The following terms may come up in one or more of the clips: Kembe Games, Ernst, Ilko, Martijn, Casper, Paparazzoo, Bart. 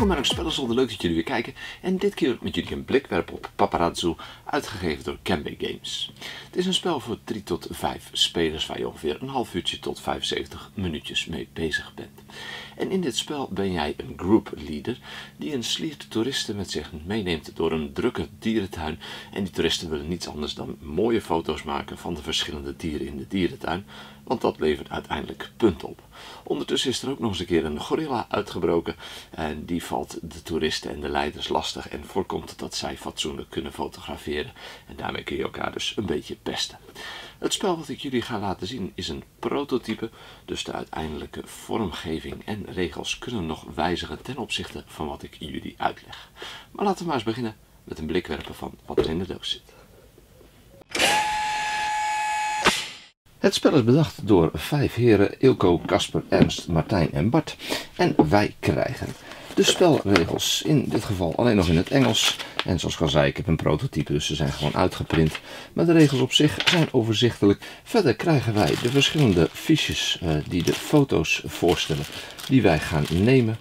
Welkom bij een spellenzonde, leuk dat jullie weer kijken en dit keer met jullie een blik werpen op Paparazzoo, uitgegeven door Kembe Games. Het is een spel voor 3 tot 5 spelers waar je ongeveer een half uurtje tot 75 minuutjes mee bezig bent. En in dit spel ben jij een group leader die een sliert toeristen met zich meeneemt door een drukke dierentuin. En die toeristen willen niets anders dan mooie foto's maken van de verschillende dieren in de dierentuin, want dat levert uiteindelijk punten op. Ondertussen is er ook nog eens een keer een gorilla uitgebroken en die valt de toeristen en de leiders lastig en voorkomt dat zij fatsoenlijk kunnen fotograferen. En daarmee kun je elkaar dus een beetje pesten. Het spel wat ik jullie ga laten zien is een prototype, dus de uiteindelijke vormgeving en regels kunnen nog wijzigen ten opzichte van wat ik jullie uitleg. Maar laten we maar eens beginnen met een blik werpen van wat er in de doos zit. Het spel is bedacht door 5 heren, Ilko, Casper, Ernst, Martijn en Bart. En wij krijgen de spelregels, in dit geval alleen nog in het Engels. En zoals ik al zei, ik heb een prototype, dus ze zijn gewoon uitgeprint. Maar de regels op zich zijn overzichtelijk. Verder krijgen wij de verschillende fiches die de foto's voorstellen, die wij gaan nemen.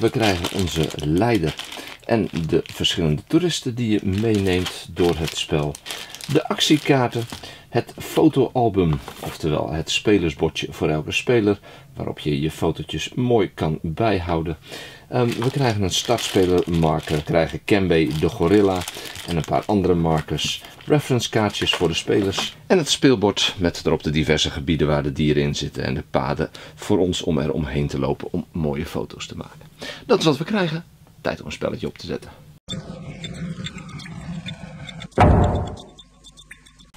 We krijgen onze leider en de verschillende toeristen die je meeneemt door het spel. De actiekaarten, het fotoalbum, oftewel het spelersbordje voor elke speler, waarop je je fotootjes mooi kan bijhouden. We krijgen een startspelermarker, we krijgen Kembe de gorilla en een paar andere markers, reference kaartjes voor de spelers en het speelbord met erop de diverse gebieden waar de dieren in zitten en de paden voor ons om er omheen te lopen om mooie foto's te maken. Dat is wat we krijgen. Tijd om een spelletje op te zetten.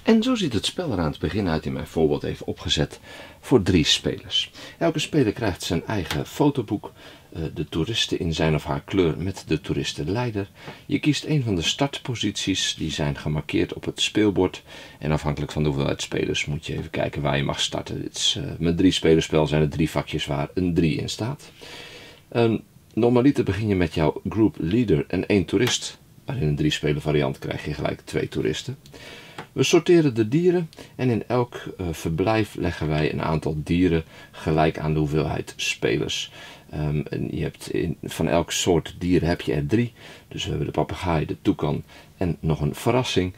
En zo ziet het spel er aan het begin uit, in mijn voorbeeld even opgezet, voor 3 spelers. Elke speler krijgt zijn eigen fotoboek, de toeristen in zijn of haar kleur met de toeristenleider. Je kiest een van de startposities, die zijn gemarkeerd op het speelbord. En afhankelijk van de hoeveelheid spelers moet je even kijken waar je mag starten. Dit is, met 3 spelerspel zijn er 3 vakjes waar een 3 in staat. Normaliter begin je met jouw group leader en 1 toerist, maar in een 3 speler variant krijg je gelijk 2 toeristen. We sorteren de dieren en in elk verblijf leggen wij een aantal dieren gelijk aan de hoeveelheid spelers. En je hebt van elk soort dier heb je er 3. Dus we hebben de papegaai, de toekan en nog een verrassing.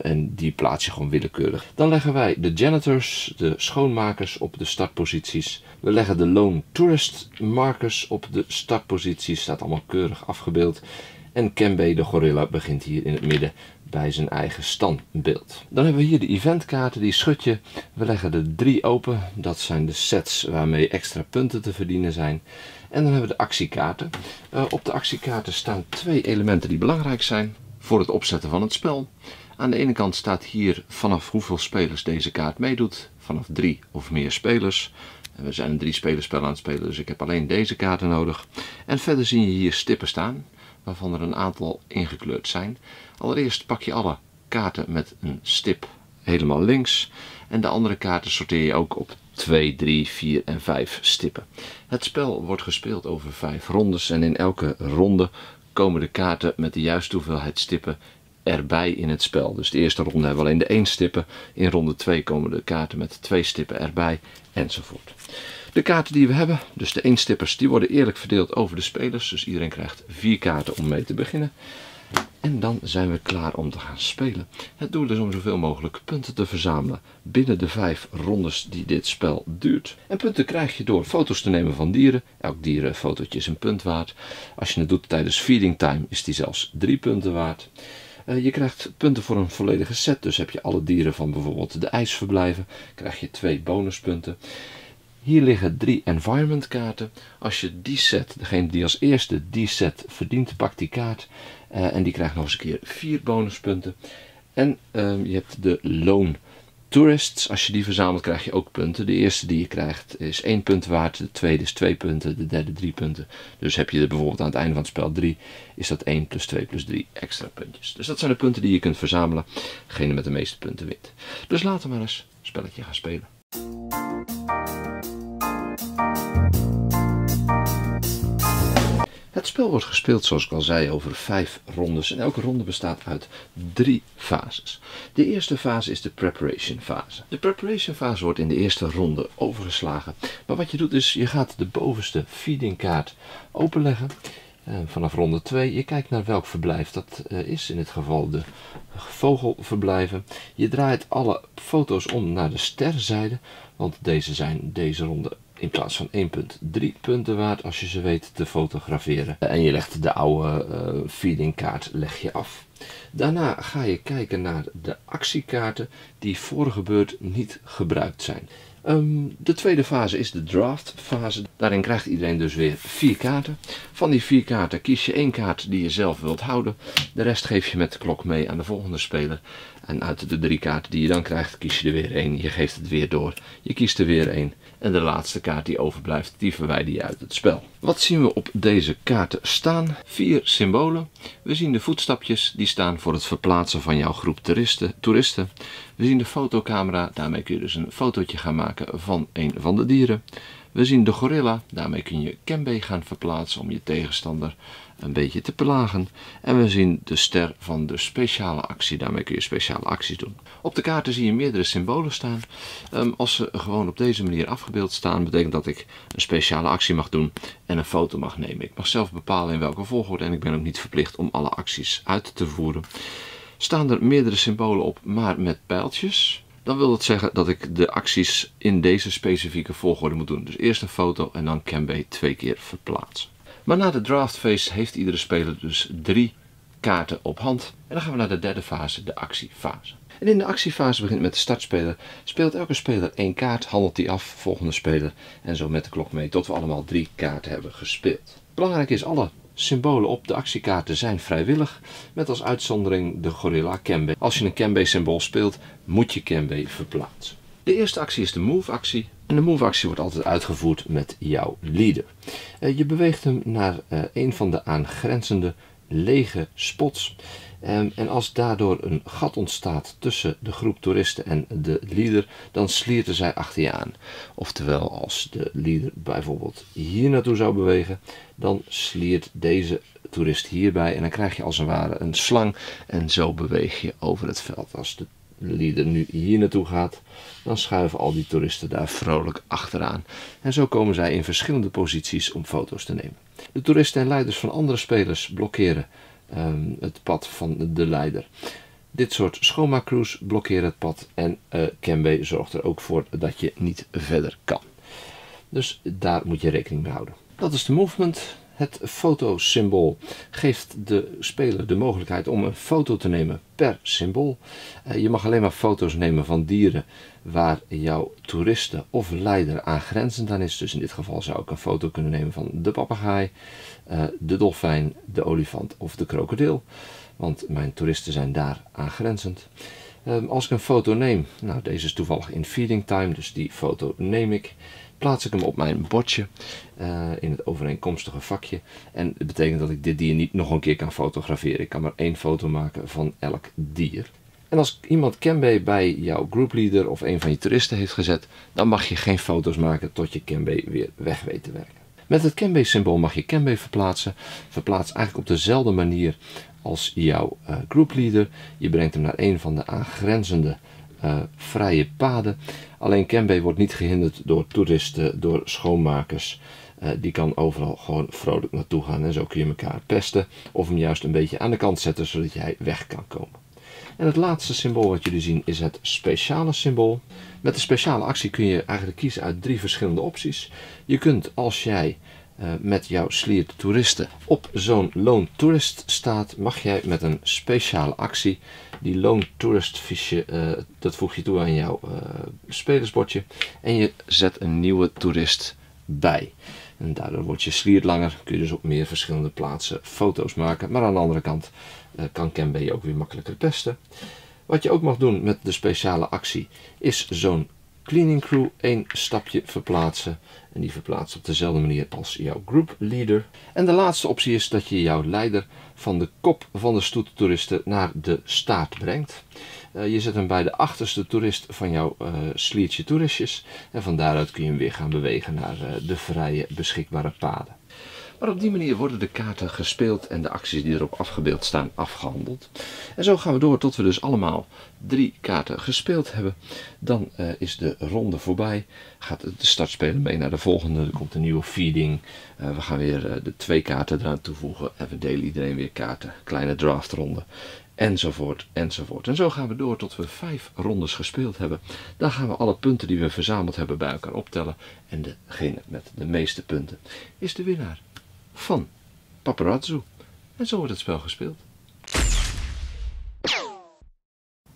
En die plaats je gewoon willekeurig. Dan leggen wij de janitors, de schoonmakers, op de startposities. We leggen de lone tourist markers op de startposities. Staat allemaal keurig afgebeeld. En Kembe de gorilla begint hier in het midden bij zijn eigen standbeeld. Dan hebben we hier de eventkaarten, die schud je. We leggen er 3 open. Dat zijn de sets waarmee extra punten te verdienen zijn. En dan hebben we de actiekaarten. Op de actiekaarten staan 2 elementen die belangrijk zijn voor het opzetten van het spel. Aan de ene kant staat hier vanaf hoeveel spelers deze kaart meedoet. Vanaf 3 of meer spelers. We zijn een 3-spelerspel aan het spelen, dus ik heb alleen deze kaarten nodig. En verder zie je hier stippen staan, waarvan er een aantal ingekleurd zijn. Allereerst pak je alle kaarten met een stip helemaal links. En de andere kaarten sorteer je ook op 2, 3, 4 en 5 stippen. Het spel wordt gespeeld over 5 rondes. En in elke ronde komen de kaarten met de juiste hoeveelheid stippen erbij in het spel. Dus de eerste ronde hebben we alleen de 1 stippen. In ronde 2 komen de kaarten met 2 stippen erbij. Enzovoort. De kaarten die we hebben, dus de 1-stippers, die worden eerlijk verdeeld over de spelers. Dus iedereen krijgt 4 kaarten om mee te beginnen. En dan zijn we klaar om te gaan spelen. Het doel is om zoveel mogelijk punten te verzamelen binnen de 5 rondes die dit spel duurt. En punten krijg je door foto's te nemen van dieren. Elk dierenfotootje is een punt waard. Als je het doet tijdens feeding time is die zelfs 3 punten waard. Je krijgt punten voor een volledige set. Dus heb je alle dieren van bijvoorbeeld de ijsverblijven, krijg je 2 bonuspunten. Hier liggen 3 environment kaarten. Als je die set, degene die als eerste die set verdient, pakt die kaart. En die krijgt nog eens een keer 4 bonuspunten. En je hebt de lone tourists. Als je die verzamelt krijg je ook punten. De eerste die je krijgt is 1 punt waard. De tweede is 2 punten. De derde 3 punten. Dus heb je er bijvoorbeeld aan het einde van het spel 3. Is dat 1 plus 2 plus 3 extra puntjes. Dus dat zijn de punten die je kunt verzamelen. Degene met de meeste punten wint. Dus laten we maar eens een spelletje gaan spelen. Het spel wordt gespeeld, zoals ik al zei, over 5 rondes. En elke ronde bestaat uit 3 fases. De eerste fase is de preparation fase. De preparation fase wordt in de eerste ronde overgeslagen. Maar wat je doet is, je gaat de bovenste feedingkaart openleggen. En vanaf ronde 2, je kijkt naar welk verblijf dat is, in dit geval de vogelverblijven. Je draait alle foto's om naar de sterrenzijde, want deze zijn deze ronde in plaats van 1 punt 3 punten waard als je ze weet te fotograferen. En je legt de oude feedingkaart af. Daarna ga je kijken naar de actiekaarten die voor de beurt niet gebruikt zijn. De tweede fase is de draft fase. Daarin krijgt iedereen dus weer 4 kaarten. Van die 4 kaarten kies je 1 kaart die je zelf wilt houden. De rest geef je met de klok mee aan de volgende speler. En uit de 3 kaarten die je dan krijgt, kies je er weer 1. Je geeft het weer door. Je kiest er weer 1. En de laatste kaart die overblijft, die verwijder je uit het spel. Wat zien we op deze kaarten staan? 4 symbolen. We zien de voetstapjes, die staan voor het verplaatsen van jouw groep toeristen. We zien de fotocamera, daarmee kun je dus een fotootje gaan maken van een van de dieren. We zien de gorilla, daarmee kun je Kembe gaan verplaatsen om je tegenstander een beetje te plagen. En we zien de ster van de speciale actie, daarmee kun je speciale acties doen. Op de kaarten zie je meerdere symbolen staan. Als ze gewoon op deze manier afgebeeld staan, betekent dat ik een speciale actie mag doen en een foto mag nemen. Ik mag zelf bepalen in welke volgorde en ik ben ook niet verplicht om alle acties uit te voeren. Staan er meerdere symbolen op, maar met pijltjes, dan wil dat zeggen dat ik de acties in deze specifieke volgorde moet doen. Dus eerst een foto en dan Kembe 2 keer verplaatsen. Maar na de draftfase heeft iedere speler dus 3 kaarten op hand. En dan gaan we naar de derde fase, de actiefase. En in de actiefase begint met de startspeler. Speelt elke speler 1 kaart, handelt die af, volgende speler. En zo met de klok mee tot we allemaal 3 kaarten hebben gespeeld. Belangrijk is, alle symbolen op de actiekaarten zijn vrijwillig, met als uitzondering de gorilla Kembe. Als je een Kembe-symbool speelt, moet je Kembe verplaatsen. De eerste actie is de move-actie. En de move-actie wordt altijd uitgevoerd met jouw leader. Je beweegt hem naar een van de aangrenzende lege spots. En als daardoor een gat ontstaat tussen de groep toeristen en de leader, dan slierten zij achter je aan. Oftewel, als de leader bijvoorbeeld hier naartoe zou bewegen, dan sliert deze toerist hierbij. En dan krijg je als het ware een slang en zo beweeg je over het veld. Als de leader nu hier naartoe gaat, dan schuiven al die toeristen daar vrolijk achteraan. En zo komen zij in verschillende posities om foto's te nemen. De toeristen en leiders van andere spelers blokkeren het pad van de leider. Dit soort schoonmaakcrews blokkeren het pad en Kembe zorgt er ook voor dat je niet verder kan. Dus daar moet je rekening mee houden. Dat is de movement. Het fotosymbool geeft de speler de mogelijkheid om een foto te nemen per symbool. Je mag alleen maar foto's nemen van dieren waar jouw toeristen of leider aangrenzend aan is. Dus in dit geval zou ik een foto kunnen nemen van de papegaai, de dolfijn, de olifant of de krokodil. Want mijn toeristen zijn daar aangrenzend. Als ik een foto neem, nou, deze is toevallig in feeding time, dus die foto neem ik. Plaats ik hem op mijn bordje in het overeenkomstige vakje. En dat betekent dat ik dit dier niet nog een keer kan fotograferen. Ik kan maar 1 foto maken van elk dier. En als iemand Kembe bij jouw groupleader of een van je toeristen heeft gezet, dan mag je geen foto's maken tot je Kembe weer weg weet te werken. Met het Kembe-symbool mag je Kembe verplaatsen. Verplaats eigenlijk op dezelfde manier als jouw groupleader. Je brengt hem naar een van de aangrenzende vrije paden. Alleen Kembe wordt niet gehinderd door toeristen, door schoonmakers. Die kan overal gewoon vrolijk naartoe gaan en zo kun je elkaar pesten. Of hem juist een beetje aan de kant zetten, zodat jij weg kan komen. En het laatste symbool wat jullie zien is het speciale symbool. Met de speciale actie kun je eigenlijk kiezen uit 3 verschillende opties. Je kunt, als jij met jouw sliert toeristen op zo'n lone tourist staat, mag jij met een speciale actie die lone tourist visje, dat voeg je toe aan jouw spelersbordje en je zet een nieuwe toerist bij. En daardoor wordt je sliert langer, kun je dus op meer verschillende plaatsen foto's maken, maar aan de andere kant kan Kembe je ook weer makkelijker pesten. Wat je ook mag doen met de speciale actie is zo'n cleaning crew 1 stapje verplaatsen. En die verplaatst op dezelfde manier als jouw group leader. En de laatste optie is dat je jouw leider van de kop van de stoet toeristen naar de staart brengt. Je zet hem bij de achterste toerist van jouw sliertje toeristjes. En van daaruit kun je hem weer gaan bewegen naar de vrije beschikbare paden. Maar op die manier worden de kaarten gespeeld en de acties die erop afgebeeld staan afgehandeld. En zo gaan we door tot we dus allemaal 3 kaarten gespeeld hebben. Dan is de ronde voorbij. Gaat de startspeler mee naar de volgende. Er komt een nieuwe feeding. We gaan weer de 2 kaarten eraan toevoegen. En we delen iedereen weer kaarten. Kleine draftronde. Enzovoort, enzovoort. En zo gaan we door tot we 5 rondes gespeeld hebben. Dan gaan we alle punten die we verzameld hebben bij elkaar optellen. En degene met de meeste punten is de winnaar van Paparazzoo. En zo wordt het spel gespeeld.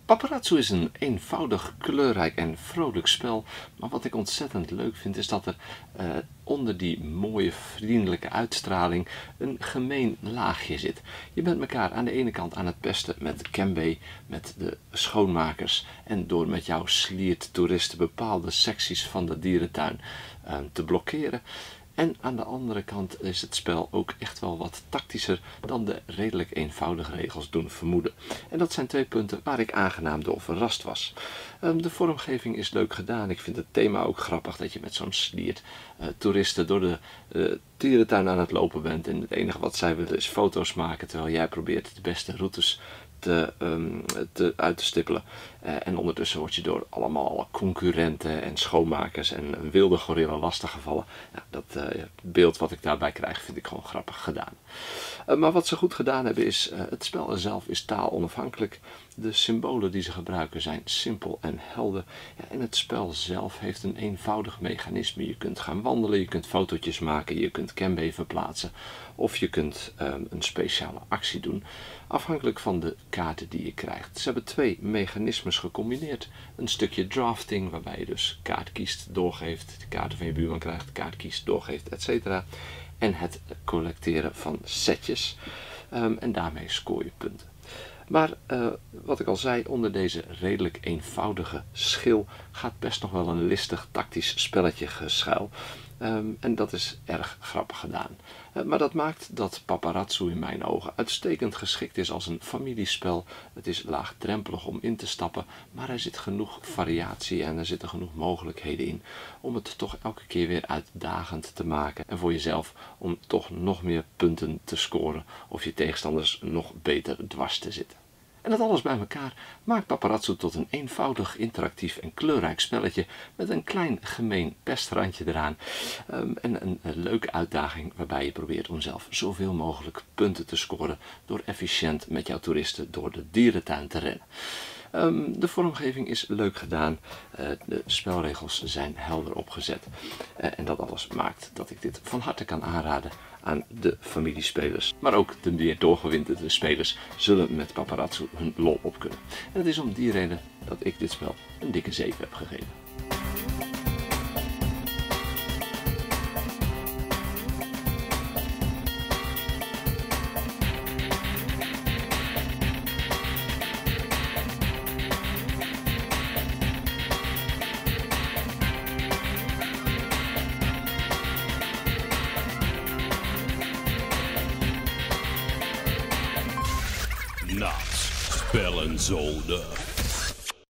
Paparazzoo is een eenvoudig, kleurrijk en vrolijk spel. Maar wat ik ontzettend leuk vind is dat er onder die mooie, vriendelijke uitstraling een gemeen laagje zit. Je bent elkaar aan de ene kant aan het pesten met Kembe, met de schoonmakers. En door met jouw sliertoeristen bepaalde secties van de dierentuin te blokkeren. En aan de andere kant is het spel ook echt wel wat tactischer dan de redelijk eenvoudige regels doen vermoeden. En dat zijn 2 punten waar ik aangenaam door verrast was. De vormgeving is leuk gedaan. Ik vind het thema ook grappig dat je met zo'n sliert toeristen door de dierentuin aan het lopen bent. En het enige wat zij willen is foto's maken terwijl jij probeert de beste routes uit te stippelen. En ondertussen word je door allemaal concurrenten en schoonmakers en een wilde gorilla lastiggevallen. Nou, dat beeld wat ik daarbij krijg vind ik gewoon grappig gedaan. Maar wat ze goed gedaan hebben is, het spel zelf is taalonafhankelijk. De symbolen die ze gebruiken zijn simpel en helder. Ja, en het spel zelf heeft een eenvoudig mechanisme. Je kunt gaan wandelen, je kunt fotootjes maken, je kunt Kembe verplaatsen. Of je kunt een speciale actie doen. Afhankelijk van de kaarten die je krijgt. Ze hebben 2 mechanismes gecombineerd. Een stukje drafting, waarbij je dus kaart kiest, doorgeeft. De kaarten van je buurman krijgt, kaart kiest, doorgeeft, etc. En het collecteren van setjes. En daarmee scoor je punten. Maar wat ik al zei, onder deze redelijk eenvoudige schil gaat best nog wel een listig tactisch spelletje geschuil. En dat is erg grappig gedaan. Maar dat maakt dat Paparazzoo in mijn ogen uitstekend geschikt is als een familiespel. Het is laagdrempelig om in te stappen, maar er zit genoeg variatie en er zitten genoeg mogelijkheden in om het toch elke keer weer uitdagend te maken. En voor jezelf om toch nog meer punten te scoren of je tegenstanders nog beter dwars te zitten. En dat alles bij elkaar maakt Paparazzoo tot een eenvoudig, interactief en kleurrijk spelletje met een klein gemeen pestrandje eraan. En een leuke uitdaging waarbij je probeert om zelf zoveel mogelijk punten te scoren door efficiënt met jouw toeristen door de dierentuin te rennen. De vormgeving is leuk gedaan, de spelregels zijn helder opgezet en dat alles maakt dat ik dit van harte kan aanraden aan de familiespelers. Maar ook de meer doorgewinterde spelers zullen met Paparazzoo hun lol op kunnen. En het is om die reden dat ik dit spel een dikke 7 heb gegeven. Not spell and solder.